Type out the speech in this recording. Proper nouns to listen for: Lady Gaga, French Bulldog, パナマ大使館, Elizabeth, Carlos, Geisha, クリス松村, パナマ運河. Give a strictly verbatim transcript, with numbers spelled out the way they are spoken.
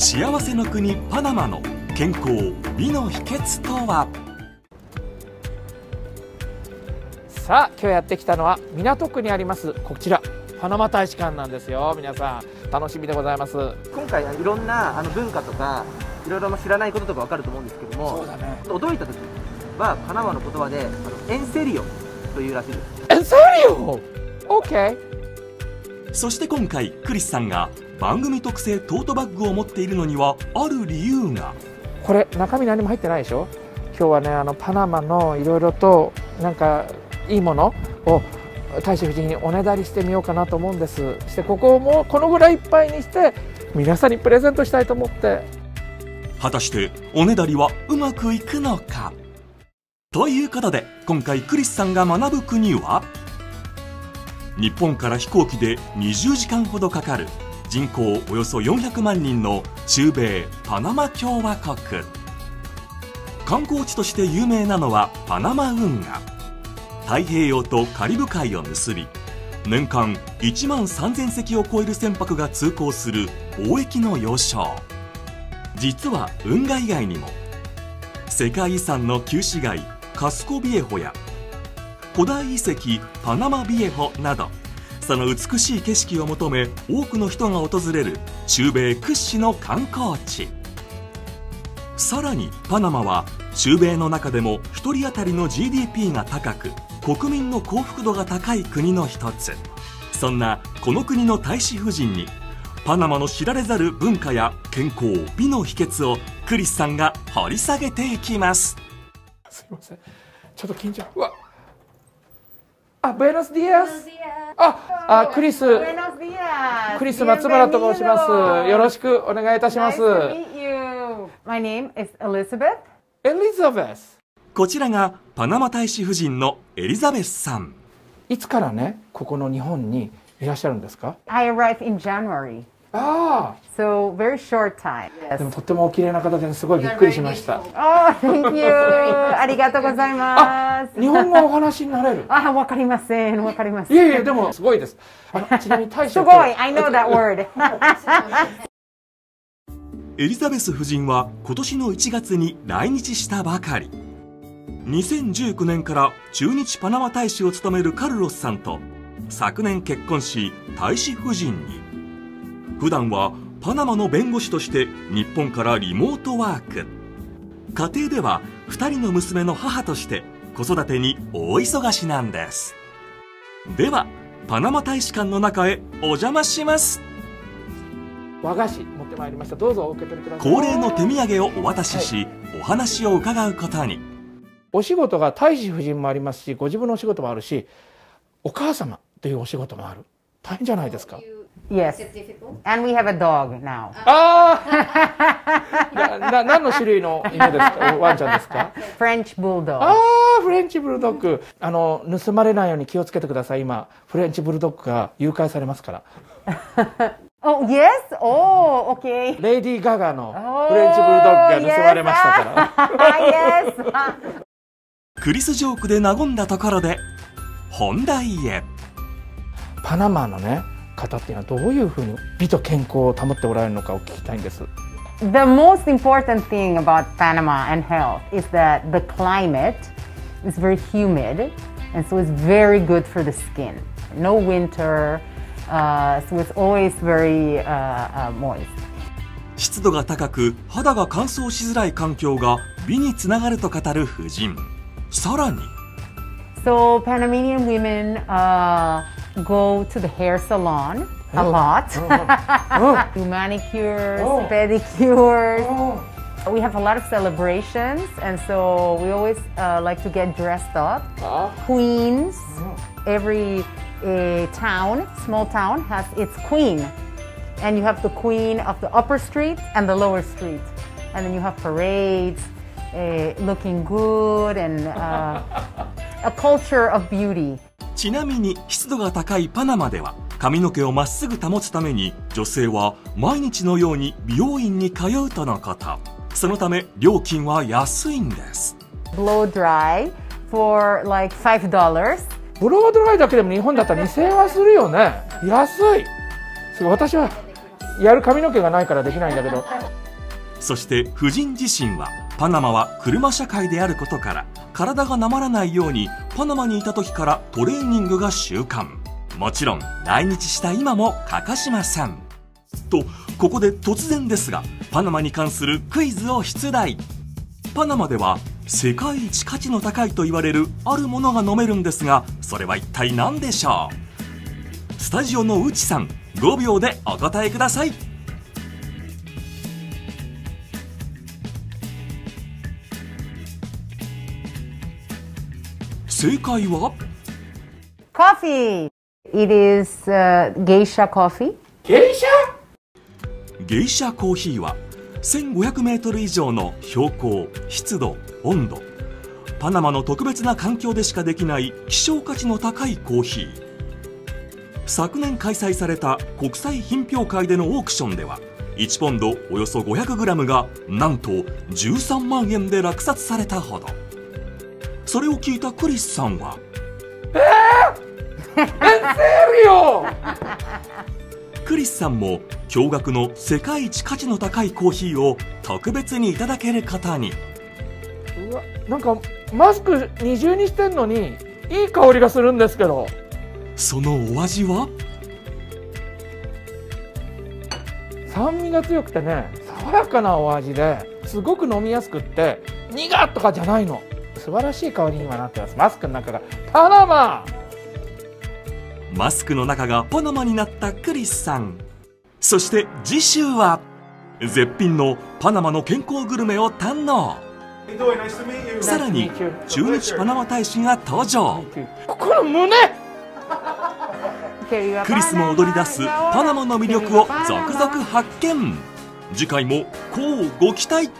幸せの国パナマの健康・美の秘訣とは。さあ、今日やってきたのは港区にありますこちらパナマ大使館なんですよ。皆さん楽しみでございます。今回いろんなあの文化とかいろいろ知らないこととかわかると思うんですけども、そうだね、驚いた時はパナマの言葉でエンセリオというらしいです。エンセリオ、オッケー。そして今回クリスさんが番組特製トートバッグを持っているのにはある理由が。これ中身何も入ってないでしょ。今日はね、あのパナマのいろいろとなんかいいものを大使夫人におねだりしてみようかなと思うんです。そしてここをもうこのぐらいいっぱいにして皆さんにプレゼントしたいと思って。果たしておねだりはうまくいくのか。ということで今回クリスさんが学ぶ国は、日本から飛行機でにじゅうじかんほどかかる人口およそよんひゃくまんにんの中米パナマ共和国。観光地として有名なのはパナマ運河。太平洋とカリブ海を結び、年間いちまんさんぜんせきを超える船舶が通行する貿易の要衝。実は運河以外にも世界遺産の旧市街カスコビエホや古代遺跡パナマビエホなど、その美しい景色を求め多くの人が訪れる中米屈指の観光地。さらにパナマは中米の中でもひとり当たりの ジーディーピー が高く、国民の幸福度が高い国の一つ。そんなこの国の大使夫人にパナマの知られざる文化や健康・美の秘訣をクリスさんが掘り下げていきます。すいません、ちょっと緊張。うわ、あ、ブエノスディアス。あ、あ、クリス、クリス松村と申します。よろしくお願いいたします。My name is Elizabeth. Elizabeth。こちらがパナマ大使夫人のエリザベスさん。いつからね、ここの日本にいらっしゃるんですか？ I arrived in January. ああ。So very short time. Yes. でもとってもお綺麗な方で、すごいびっくりしました。あ、Thank you. ありがとうございます。日本語お話になれる？あ、わかりません、わかりません。いやいや、でもすごいです。あの、ちなみに大使。すごい、I know that word. エリザベス夫人は今年のいちがつに来日したばかり。にせんじゅうきゅうねんから駐日パナマ大使を務めるカルロスさんと昨年結婚し大使夫人に。普段はパナマの弁護士として日本からリモートワーク。家庭ではふたりの娘の母として子育てに大忙しなんです。ではパナマ大使館の中へお邪魔します。和菓子持ってまいりました。どうぞお受け取りください。恒例の手土産をお渡しし、はい、お話を伺うことに。お仕事が大使夫人もありますし、ご自分のお仕事もあるし、お母様というお仕事もある。大変じゃないですか。Yes. And we have a dog now. ああ、な、何の種類の犬ですか？ワンちゃんですか？ French Bulldog. ああ、フレンチブルドッグ。あの、盗まれないように気をつけてください。今、フレンチブルドッグが誘拐されますから。Oh, yes? Oh, okay. レディー・ガガのフレンチブルドッグが盗まれましたから。Yes. クリスジョークで和んだところで、本題へ。パナマのね、方っていうのはどういうふうに美と健康を保っておられるのかを聞きたいんです。The most important thing about Panama and health is that the climate is very humid, and so it's very good for the skin. No winter, uh, so it's always very uh, moist. 湿度が高く肌が乾燥しづらい環境が美につながると語る夫人。さらに。So Panamanian women. Uh, go to the hair salon a lot. Do manicures, pedicures. We have a lot of celebrations, and so we always uh, like to get dressed up. Queens, every uh, town, small town, has its queen. And you have the queen of the upper street and the lower street. And then you have parades, uh, looking good, and uh, a culture of beauty. ちなみに湿度が高いパナマでは髪の毛をまっすぐ保つために女性は毎日のように美容院に通うとのこと。そのため料金は安いんです。ブロードライ for like five dollars。 ブロードライだけでも日本だったらにせんえんはするよね。安い。私はやる髪の毛がないからできないんだけど。そして夫人自身は、パナマは車社会であることから体がなまらないようにパナマにいた時からトレーニングが習慣。もちろん来日した今もかかしません。とここで突然ですが、パナマに関するクイズを出題。パナマでは世界一価値の高いと言われるあるものが飲めるんですが、それは一体何でしょう。スタジオの内さん、ごびょうでお答えください。正解はコーヒー。 It is、uh, geisha coffee. ゲイシャ？ゲイシャコーヒーはせんごひゃくメートル以上の標高、湿度、温度、パナマの特別な環境でしかできない希少価値の高いコーヒー。昨年開催された国際品評会でのオークションでは、いちポンドおよそ ごひゃくグラム がなんとじゅうさんまんえんで落札されたほど。それを聞いたクリスさんは、えー、クリスさんも驚愕の世界一価値の高いコーヒーを特別にいただけることに。うわ、なんかマスク二重にしてんのにいい香りがするんですけど。そのお味は？酸味が強くてね、爽やかなお味ですごく飲みやすくって、苦っとかじゃないの。素晴らしい香りにはなってます。マスクの中がパナマ。マスクの中がパナマになったクリスさん。そして次週は絶品のパナマの健康グルメを堪能。さらに駐日パナマ大使が登場。ここの胸。クリスも踊り出すパナマの魅力を続々発見。次回もこうご期待。